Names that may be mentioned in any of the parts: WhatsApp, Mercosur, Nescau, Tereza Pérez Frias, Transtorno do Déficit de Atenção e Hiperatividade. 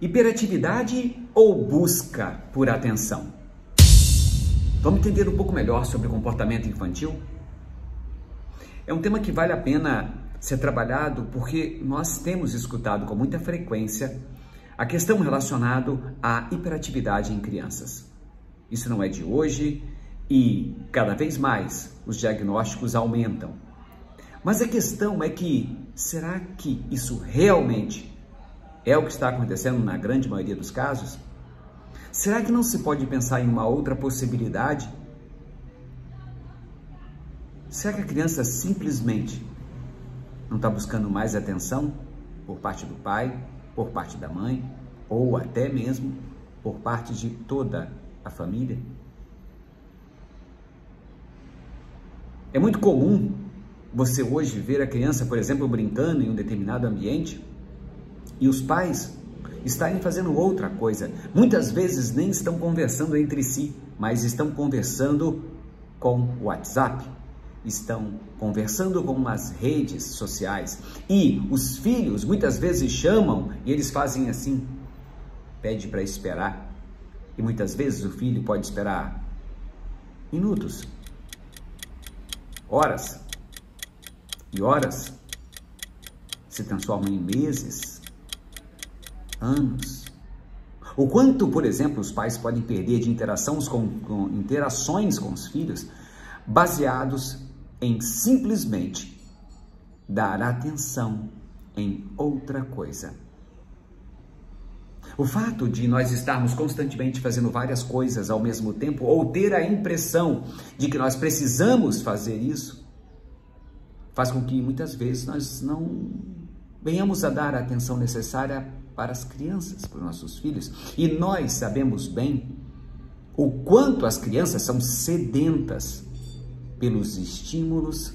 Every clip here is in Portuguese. Hiperatividade ou busca por atenção? Vamos entender um pouco melhor sobre o comportamento infantil? É um tema que vale a pena ser trabalhado porque nós temos escutado com muita frequência a questão relacionada à hiperatividade em crianças. Isso não é de hoje e cada vez mais os diagnósticos aumentam. Mas a questão é que, será que isso realmente é o que está acontecendo na grande maioria dos casos? Será que não se pode pensar em uma outra possibilidade? Será que a criança simplesmente não está buscando mais atenção por parte do pai, por parte da mãe, ou até mesmo por parte de toda a família? É muito comum você hoje ver a criança, por exemplo, brincando em um determinado ambiente e os pais estarem fazendo outra coisa. Muitas vezes nem estão conversando entre si, mas estão conversando com o WhatsApp, estão conversando com as redes sociais. E os filhos muitas vezes chamam e eles fazem assim, pede para esperar. E muitas vezes o filho pode esperar minutos, horas e horas, se transformam em meses, anos. O quanto, por exemplo, os pais podem perder de interações com os filhos baseados em simplesmente dar atenção em outra coisa. O fato de nós estarmos constantemente fazendo várias coisas ao mesmo tempo ou ter a impressão de que nós precisamos fazer isso faz com que muitas vezes nós não venhamos a dar a atenção necessária para as crianças, para os nossos filhos. E nós sabemos bem o quanto as crianças são sedentas pelos estímulos,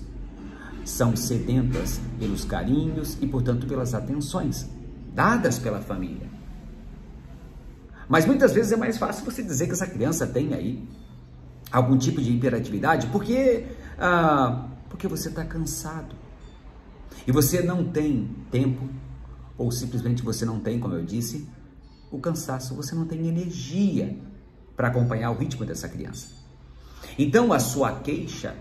são sedentas pelos carinhos e, portanto, pelas atenções dadas pela família. Mas muitas vezes é mais fácil você dizer que essa criança tem aí algum tipo de hiperatividade porque você está cansado e você não tem tempo, ou simplesmente você não tem, como eu disse, o cansaço, você não tem energia para acompanhar o ritmo dessa criança. Então a sua queixa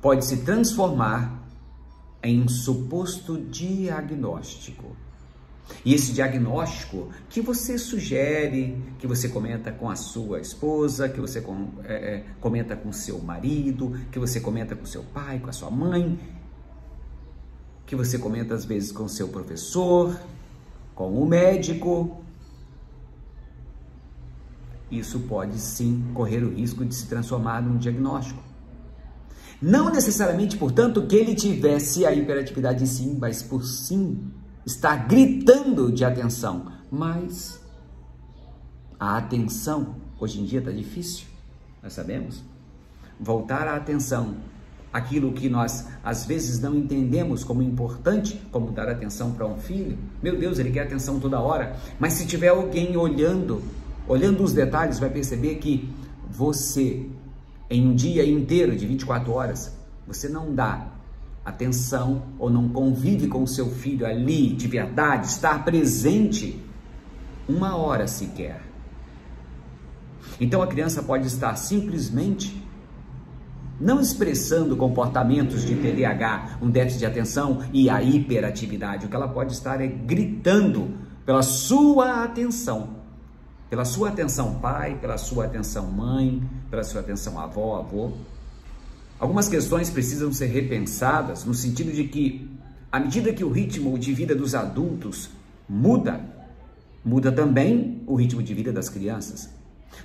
pode se transformar em um suposto diagnóstico. E esse diagnóstico que você sugere, que você comenta com a sua esposa, que você comenta com seu marido, que você comenta com seu pai, com a sua mãe, que você comenta às vezes com seu professor, com o médico, isso pode sim correr o risco de se transformar num diagnóstico. Não necessariamente, portanto, que ele tivesse a hiperatividade em si, mas por sim estar gritando de atenção. Mas a atenção, hoje em dia está difícil, nós sabemos, voltar à atenção, aquilo que nós, às vezes, não entendemos como importante, como dar atenção para um filho. Meu Deus, ele quer atenção toda hora. Mas se tiver alguém olhando os detalhes, vai perceber que você, em um dia inteiro de 24 horas, você não dá atenção ou não convive com o seu filho ali, de verdade, estar presente uma hora sequer. Então, a criança pode estar simplesmente não expressando comportamentos de TDAH, um déficit de atenção e a hiperatividade. O que ela pode estar é gritando pela sua atenção. Pela sua atenção pai, pela sua atenção mãe, pela sua atenção avó, avô. Algumas questões precisam ser repensadas no sentido de que, à medida que o ritmo de vida dos adultos muda também o ritmo de vida das crianças.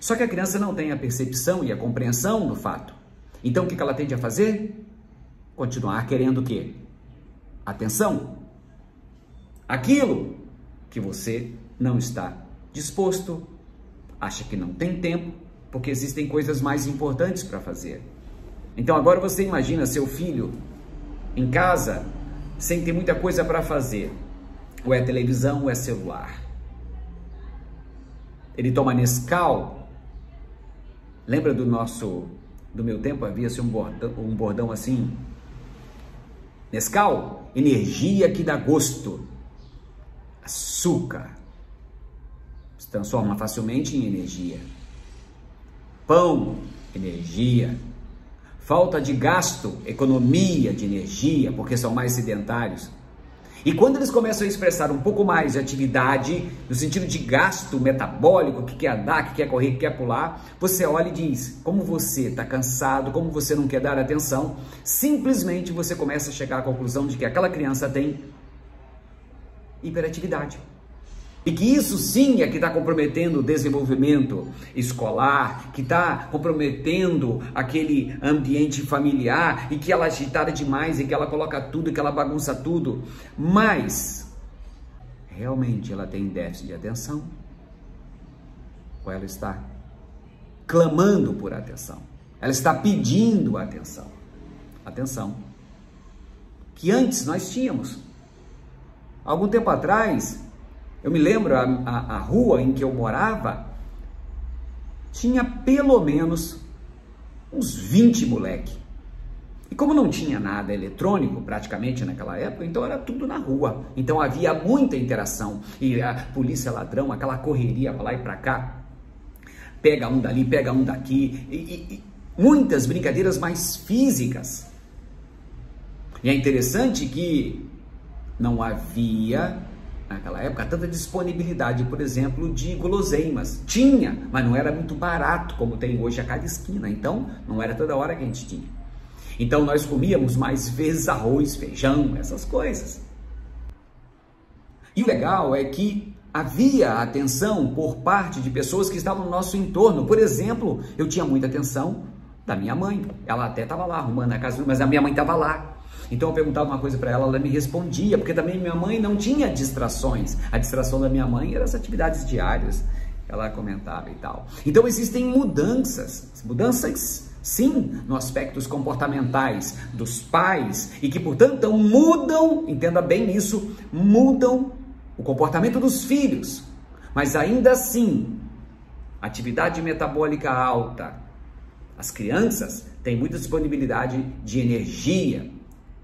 Só que a criança não tem a percepção e a compreensão do fato. Então, o que ela tende a fazer? Continuar querendo o quê? Atenção. Aquilo que você não está disposto, acha que não tem tempo, porque existem coisas mais importantes para fazer. Então, agora você imagina seu filho em casa, sem ter muita coisa para fazer. Ou é televisão, ou é celular. Ele toma Nescau. Lembra do meu tempo havia-se um bordão assim: Nescau, energia que dá gosto, açúcar, se transforma facilmente em energia. Pão, energia. Falta de gasto, economia de energia, porque são mais sedentários. E quando eles começam a expressar um pouco mais de atividade, no sentido de gasto metabólico, que quer andar, que quer correr, que quer pular, você olha e diz, como você está cansado, como você não quer dar atenção, simplesmente você começa a chegar à conclusão de que aquela criança tem hiperatividade. E que isso sim é que está comprometendo o desenvolvimento escolar, que está comprometendo aquele ambiente familiar e que ela é agitada demais e que ela coloca tudo, que ela bagunça tudo. Mas, realmente ela tem déficit de atenção? Ou ela está clamando por atenção? Ela está pedindo atenção. Atenção. Que antes nós tínhamos. Algum tempo atrás... Eu me lembro, a rua em que eu morava tinha pelo menos uns 20 moleque. E como não tinha nada eletrônico praticamente naquela época, então era tudo na rua. Então havia muita interação. E a polícia ladrão, aquela correria pra lá e pra cá. Pega um dali, pega um daqui. E muitas brincadeiras mais físicas. E é interessante que não havia... Naquela época, tanta disponibilidade, por exemplo, de guloseimas. Tinha, mas não era muito barato, como tem hoje a cada esquina. Então, não era toda hora que a gente tinha. Então, nós comíamos mais vezes arroz, feijão, essas coisas. E o legal é que havia atenção por parte de pessoas que estavam no nosso entorno. Por exemplo, eu tinha muita atenção da minha mãe. Ela até estava lá arrumando a casa, mas a minha mãe estava lá. Então eu perguntava uma coisa para ela, ela me respondia, porque também minha mãe não tinha distrações. A distração da minha mãe eram as atividades diárias, ela comentava e tal. Então existem mudanças sim, nos aspectos comportamentais dos pais e que, portanto, mudam, entenda bem isso, mudam o comportamento dos filhos. Mas ainda assim, atividade metabólica alta. As crianças têm muita disponibilidade de energia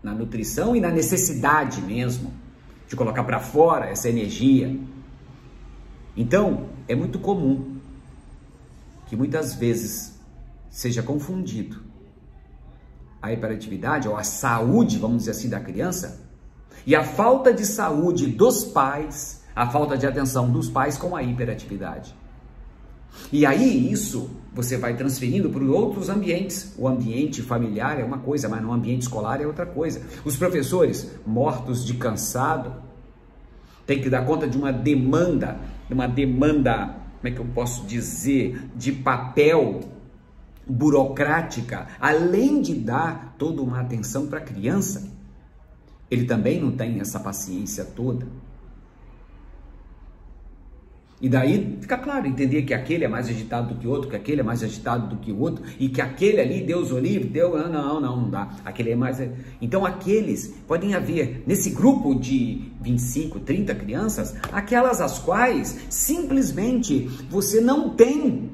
na nutrição e na necessidade mesmo de colocar para fora essa energia. Então, é muito comum que muitas vezes seja confundido a hiperatividade ou a saúde, vamos dizer assim, da criança e a falta de saúde dos pais, a falta de atenção dos pais com a hiperatividade. E aí isso você vai transferindo para outros ambientes. O ambiente familiar é uma coisa, mas no ambiente escolar é outra coisa. Os professores mortos de cansado têm que dar conta de uma demanda, como é que eu posso dizer, de papel burocrática, além de dar toda uma atenção para a criança. Ele também não tem essa paciência toda. E daí fica claro, entender que aquele é mais agitado do que o outro, que aquele é mais agitado do que o outro, e que aquele ali, Deus o livre, não dá. Aquele é mais... Então aqueles, podem haver nesse grupo de 25, 30 crianças, aquelas as quais simplesmente você não tem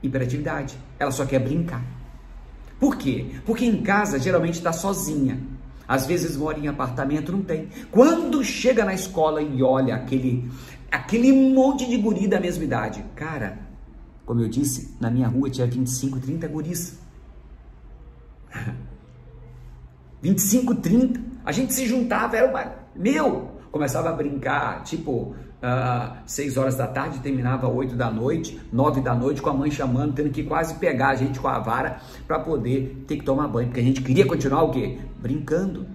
hiperatividade. Ela só quer brincar. Por quê? Porque em casa geralmente está sozinha. Às vezes mora em apartamento, não tem. Quando chega na escola e olha aquele monte de guri da mesma idade. Cara, como eu disse, na minha rua tinha 25, 30 guris. 25, 30. A gente se juntava, era uma... Começava a brincar, tipo, 6 horas da tarde, terminava 8 da noite, 9 da noite, com a mãe chamando, tendo que quase pegar a gente com a vara para poder ter que tomar banho, porque a gente queria continuar o quê? Brincando.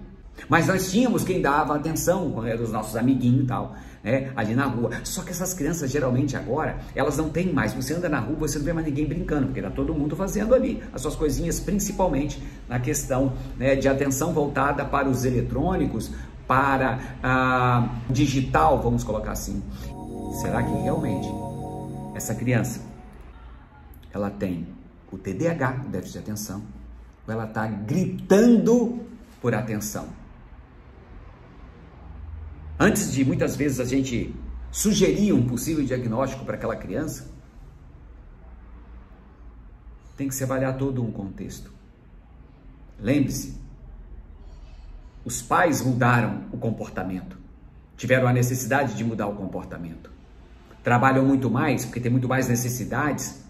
Mas nós tínhamos quem dava atenção, quando eram os nossos amiguinhos e tal, né? Ali na rua. Só que essas crianças, geralmente, agora, elas não têm mais. Você anda na rua, você não vê mais ninguém brincando, porque tá todo mundo fazendo ali as suas coisinhas, principalmente na questão, né, de atenção voltada para os eletrônicos, para a digital, vamos colocar assim. Será que realmente essa criança, ela tem o TDAH, o déficit de atenção, ou ela tá gritando por atenção? Antes de muitas vezes a gente sugerir um possível diagnóstico para aquela criança, tem que se avaliar todo um contexto. Lembre-se, os pais mudaram o comportamento, tiveram a necessidade de mudar o comportamento. trabalham muito mais, porque tem muito mais necessidades,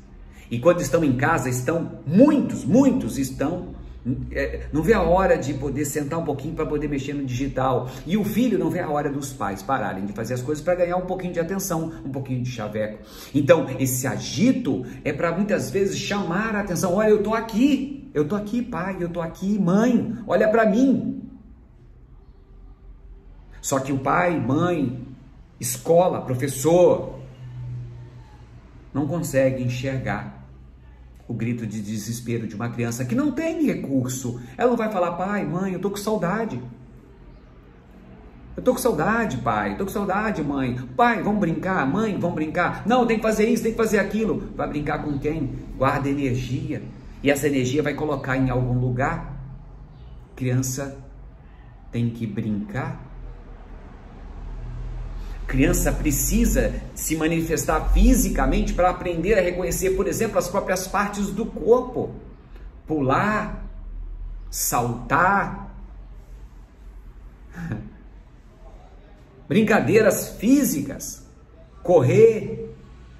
e quando estão em casa, estão, muitos estão, não vê a hora de poder sentar um pouquinho para poder mexer no digital, e o filho não vê a hora dos pais pararem de fazer as coisas para ganhar um pouquinho de atenção, um pouquinho de chaveco. Então, esse agito é para muitas vezes chamar a atenção, olha, eu tô aqui, pai, eu tô aqui, mãe, olha para mim. Só que o pai, mãe, escola, professor, não consegue enxergar o grito de desespero de uma criança que não tem recurso. Ela não vai falar, pai, mãe, eu tô com saudade. Eu tô com saudade, pai, eu tô com saudade, mãe. Pai, vamos brincar, mãe, vamos brincar. Não, tem que fazer isso, tem que fazer aquilo. Vai brincar com quem? Guarda energia. E essa energia vai colocar em algum lugar. Criança tem que brincar. Criança precisa se manifestar fisicamente para aprender a reconhecer, por exemplo, as próprias partes do corpo. Pular, saltar. Brincadeiras físicas. Correr.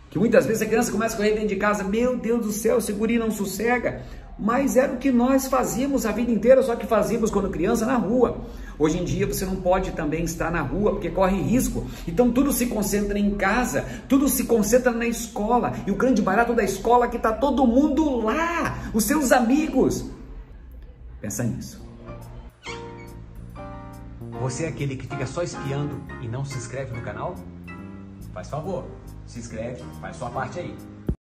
Que muitas vezes a criança começa a correr dentro de casa. Meu Deus do céu, esse guri não sossega. Mas era o que nós fazíamos a vida inteira, só que fazíamos quando criança na rua. Hoje em dia você não pode também estar na rua, porque corre risco. Então tudo se concentra em casa, tudo se concentra na escola. E o grande barato da escola é que está todo mundo lá, os seus amigos. Pensa nisso. Você é aquele que fica só espiando e não se inscreve no canal? Faz favor, se inscreve, faz sua parte aí.